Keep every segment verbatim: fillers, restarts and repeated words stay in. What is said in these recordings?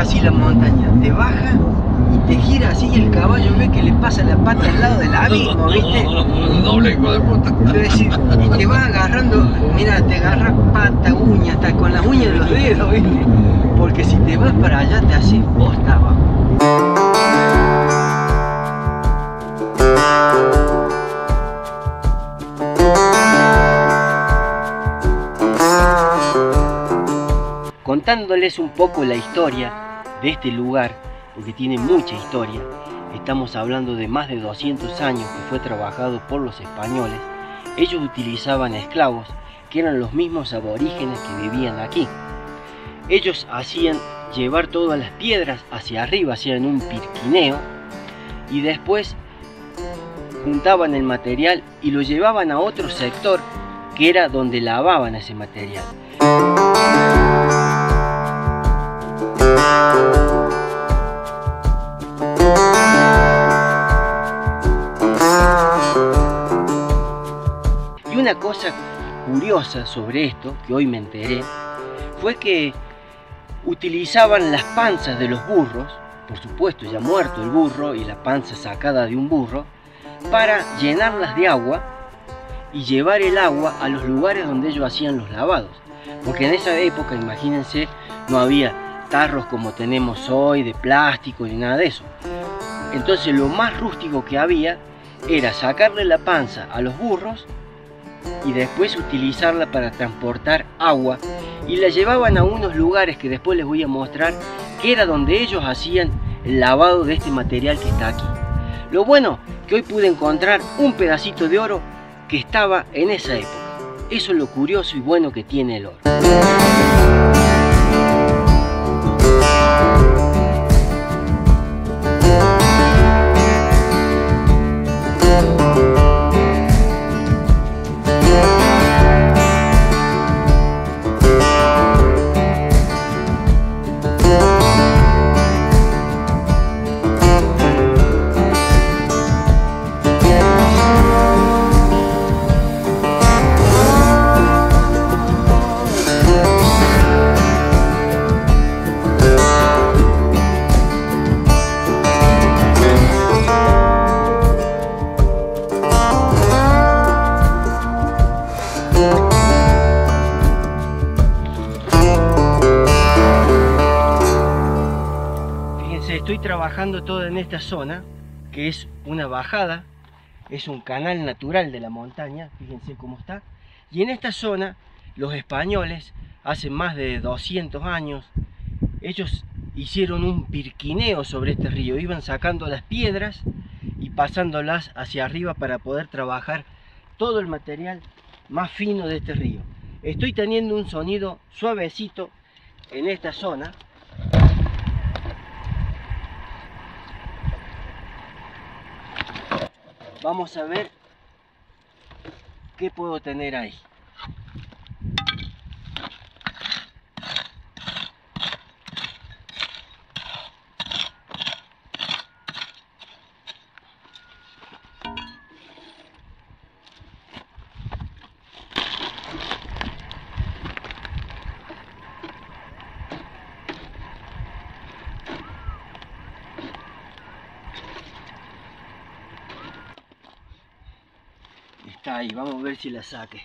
hace así la montaña, te baja y te gira así y el caballo ve que le pasa la pata al lado del abismo, ¿viste? Doble hijo de puta. Y te va agarrando, mira, te agarra pata, uña, hasta con las uñas de los dedos, ¿viste? Porque si te vas para allá te haces posta abajo. Contándoles un poco la historia de este lugar, porque tiene mucha historia, estamos hablando de más de doscientos años que fue trabajado por los españoles. Ellos utilizaban esclavos que eran los mismos aborígenes que vivían aquí. Ellos hacían llevar todas las piedras hacia arriba, hacían un pirquineo y después juntaban el material y lo llevaban a otro sector que era donde lavaban ese material. Y una cosa curiosa sobre esto, que hoy me enteré, fue que utilizaban las panzas de los burros, por supuesto ya muerto el burro y la panza sacada de un burro, para llenarlas de agua y llevar el agua a los lugares donde ellos hacían los lavados. Porque en esa época, imagínense, no había tarros como tenemos hoy de plástico ni nada de eso. Entonces lo más rústico que había era sacarle la panza a los burros y después utilizarla para transportar agua, y la llevaban a unos lugares que después les voy a mostrar, que era donde ellos hacían el lavado de este material que está aquí. Lo bueno que hoy pude encontrar un pedacito de oro que estaba en esa época. Eso es lo curioso y bueno que tiene el oro. Estoy trabajando todo en esta zona, que es una bajada, es un canal natural de la montaña, fíjense cómo está. Y en esta zona, los españoles, hace más de doscientos años, ellos hicieron un pirquineo sobre este río, iban sacando las piedras y pasándolas hacia arriba para poder trabajar todo el material más fino de este río. Estoy teniendo un sonido suavecito en esta zona. Vamos a ver qué puedo tener ahí. Ahí, vamos a ver si la saque.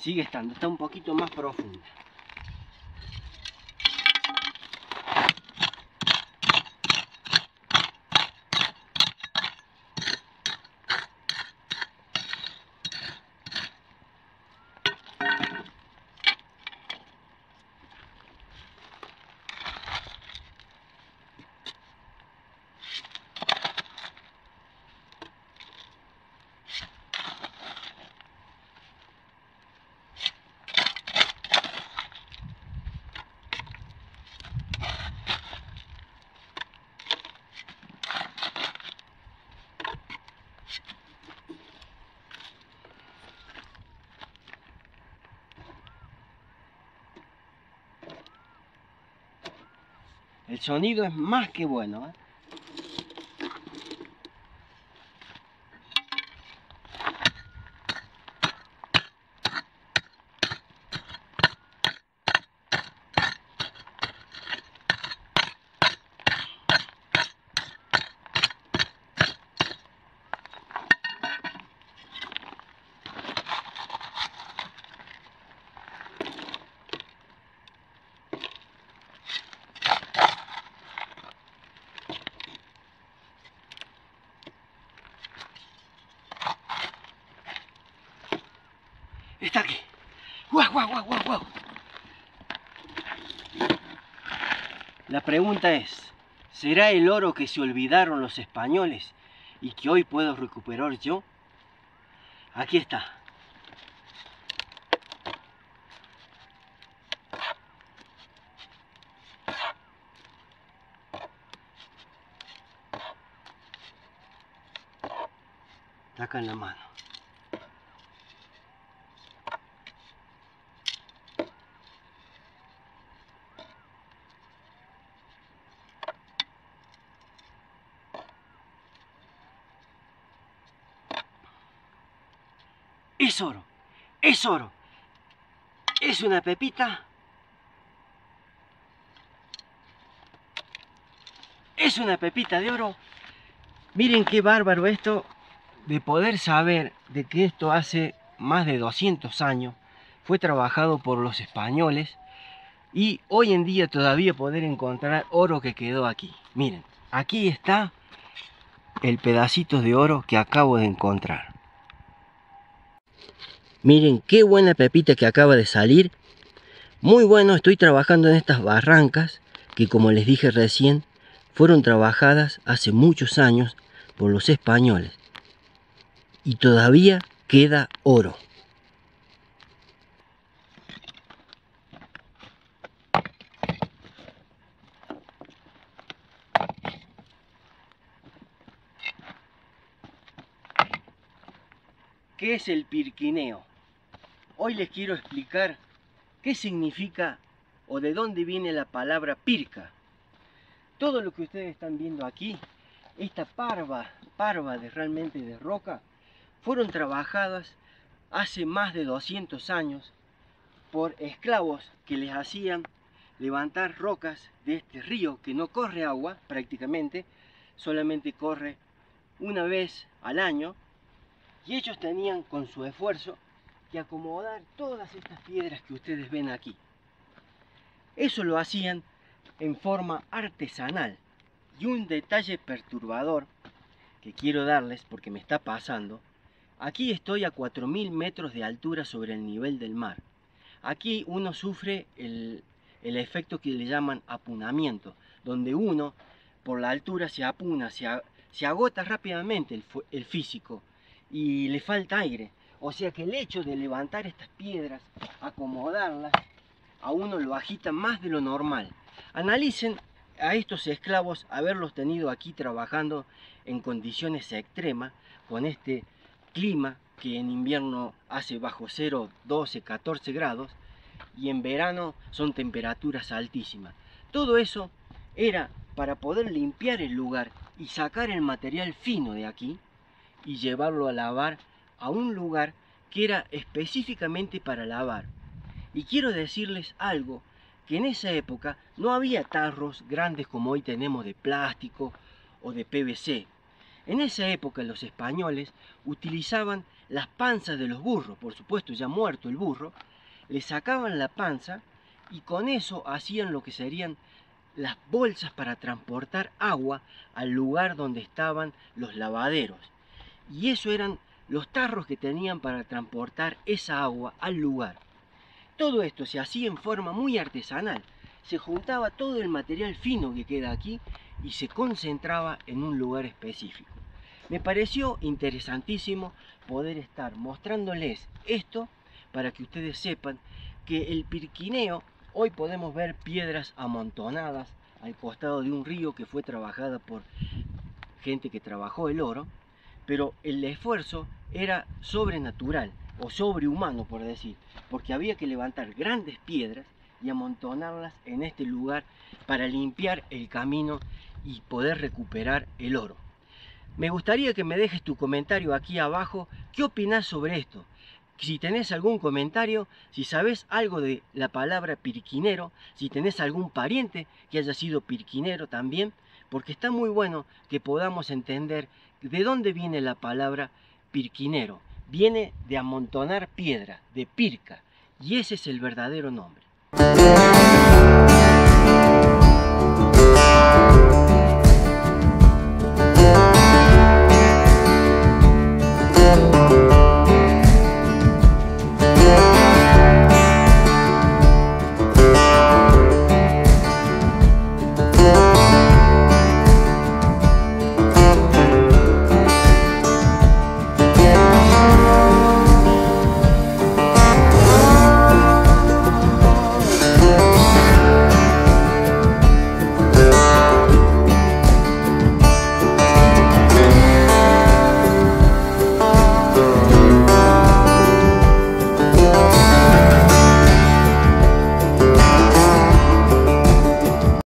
Sigue estando, está un poquito más profunda. El sonido es más que bueno, ¿eh? Está aquí. ¡Guau, guau, guau, guau, guau! La pregunta es, ¿será el oro que se olvidaron los españoles y que hoy puedo recuperar yo? Aquí está. Está acá en la mano. Es oro, es oro, es una pepita, es una pepita de oro. Miren qué bárbaro esto de poder saber de que esto hace más de doscientos años fue trabajado por los españoles y hoy en día todavía poder encontrar oro que quedó aquí. Miren, aquí está el pedacito de oro que acabo de encontrar. Miren qué buena pepita que acaba de salir. Muy bueno, estoy trabajando en estas barrancas que, como les dije recién, fueron trabajadas hace muchos años por los españoles. Y todavía queda oro. ¿Qué es el pirquineo? Hoy les quiero explicar qué significa o de dónde viene la palabra pirca. Todo lo que ustedes están viendo aquí, esta parva, parva de realmente de roca, fueron trabajadas hace más de doscientos años por esclavos que les hacían levantar rocas de este río que no corre agua prácticamente, solamente corre una vez al año. Y ellos tenían con su esfuerzo que acomodar todas estas piedras que ustedes ven aquí. Eso lo hacían en forma artesanal. Y un detalle perturbador que quiero darles porque me está pasando. Aquí estoy a cuatro mil metros de altura sobre el nivel del mar. Aquí uno sufre el, el efecto que le llaman apunamiento. Donde uno por la altura se apuna, se, se agota rápidamente el, el físico. Y le falta aire, o sea que el hecho de levantar estas piedras, acomodarlas, a uno lo agita más de lo normal. Analicen a estos esclavos haberlos tenido aquí trabajando en condiciones extremas, con este clima que en invierno hace bajo cero, doce, catorce grados, y en verano son temperaturas altísimas. Todo eso era para poder limpiar el lugar y sacar el material fino de aquí, y llevarlo a lavar a un lugar que era específicamente para lavar. Y quiero decirles algo, que en esa época no había tarros grandes como hoy tenemos de plástico o de P V C. En esa época los españoles utilizaban las panzas de los burros, por supuesto ya muerto el burro, le sacaban la panza y con eso hacían lo que serían las bolsas para transportar agua al lugar donde estaban los lavaderos. Y eso eran los tarros que tenían para transportar esa agua al lugar. Todo esto se hacía en forma muy artesanal. Se juntaba todo el material fino que queda aquí y se concentraba en un lugar específico. Me pareció interesantísimo poder estar mostrándoles esto para que ustedes sepan que el pirquineo, hoy podemos ver piedras amontonadas al costado de un río que fue trabajada por gente que trabajó el oro. Pero el esfuerzo era sobrenatural o sobrehumano, por decir, porque había que levantar grandes piedras y amontonarlas en este lugar para limpiar el camino y poder recuperar el oro. Me gustaría que me dejes tu comentario aquí abajo. ¿Qué opinás sobre esto? Si tenés algún comentario, si sabés algo de la palabra pirquinero, si tenés algún pariente que haya sido pirquinero también, porque está muy bueno que podamos entender de dónde viene la palabra pirquinero. Viene de amontonar piedra, de pirca, y ese es el verdadero nombre.